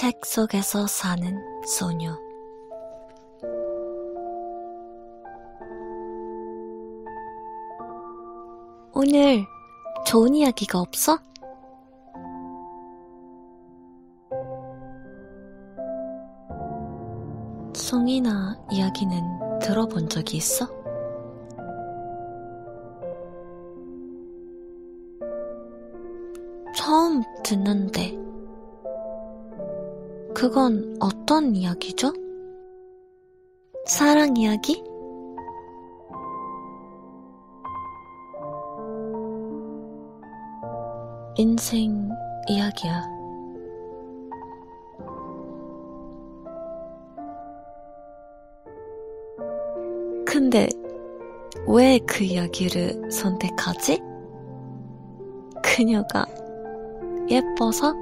책 속에서 사는 소녀. 오늘 좋은 이야기가 없어? 송이나 이야기는 들어본 적이 있어? 처음 듣는데 그건 어떤 이야기죠? 사랑 이야기? 인생 이야기야. 근데 왜 그 이야기를 선택하지? 그녀가 예뻐서?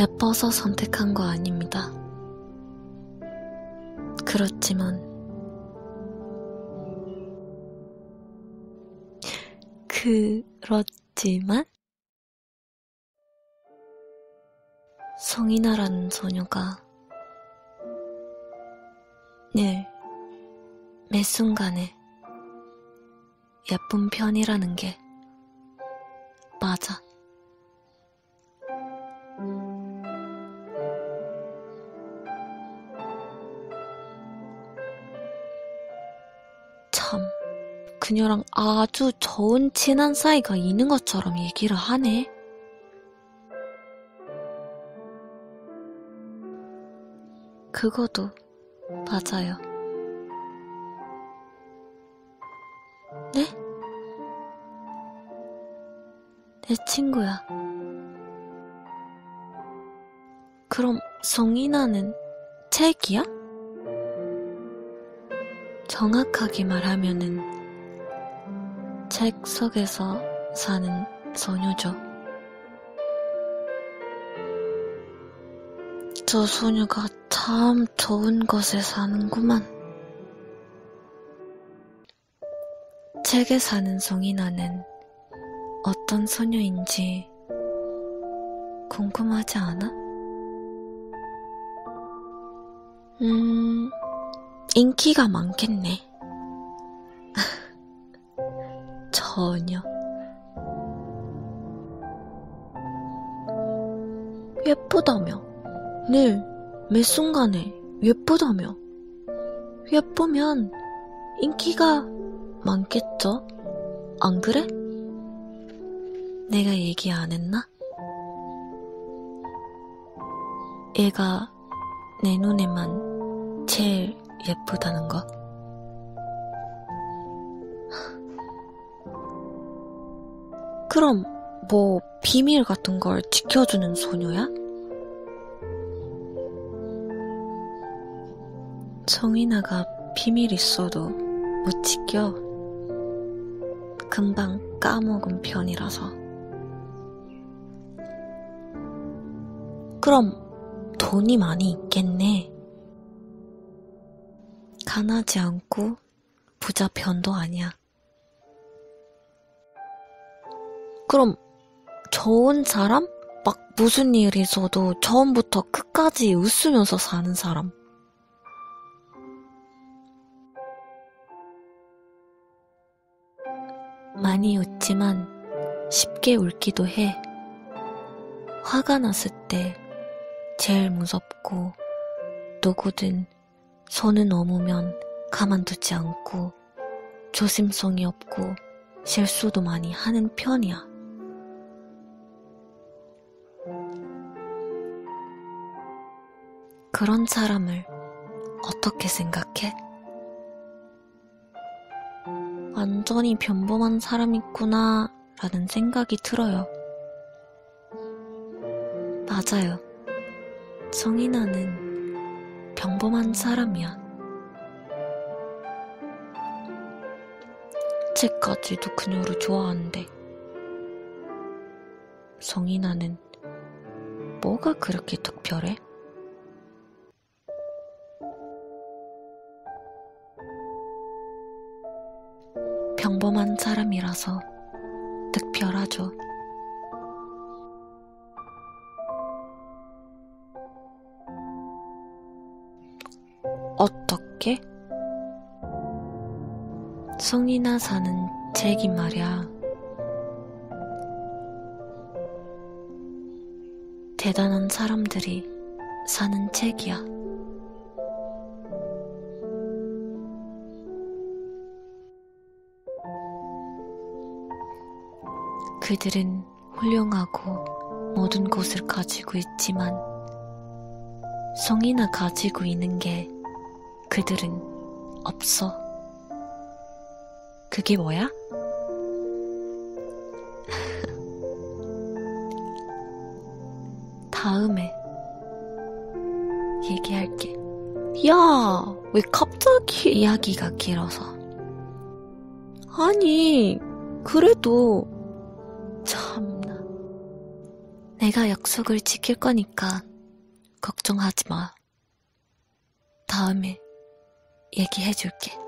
예뻐서 선택한 거 아닙니다. 그렇지만 송이나라는 소녀가 늘 매 순간에 예쁜 편이라는 게 맞아. 참, 그녀랑 아주 좋은 친한 사이가 있는 것처럼 얘기를 하네. 그것도 맞아요. 네? 내 친구야. 그럼 송이나는 책이야? 정확하게 말하면은 책 속에서 사는 소녀죠. 저 소녀가 참 좋은 곳에 사는구만. 책에 사는 송이나는 어떤 소녀인지 궁금하지 않아? 인기가 많겠네. 전혀. 예쁘다며. 늘 매 순간에 예쁘다며. 예쁘면 인기가 많겠죠? 안 그래? 내가 얘기 안 했나? 얘가 내 눈에만 제일 예쁘다는 것. 그럼 뭐 비밀 같은 걸 지켜주는 소녀야? 송이나가 비밀 있어도 못 지켜. 금방 까먹은 편이라서. 그럼 돈이 많이 있겠네. 가난하지 않고 부자 편도 아니야. 그럼 좋은 사람? 막 무슨 일이 있어도 처음부터 끝까지 웃으면서 사는 사람. 많이 웃지만 쉽게 울기도 해. 화가 났을 때 제일 무섭고 누구든 손은 넘으면 가만두지 않고 조심성이 없고 실수도 많이 하는 편이야. 그런 사람을 어떻게 생각해? 완전히 평범한 사람이구나 라는 생각이 들어요. 맞아요. 송이나는 평범한 사람이야. 책까지도 그녀를 좋아하는데 송이나는 뭐가 그렇게 특별해? 평범한 사람이라서 특별하죠. 어떻게? 성이나 사는 책이 말야. 대단한 사람들이 사는 책이야. 그들은 훌륭하고 모든 것을 가지고 있지만 성이나 가지고 있는 게 그들은 없어. 그게 뭐야? 다음에 얘기할게. 야, 왜 갑자기 이야기가 길어서. 아니, 그래도 참나. 내가 약속을 지킬 거니까 걱정하지 마. 다음에 얘기해줄게.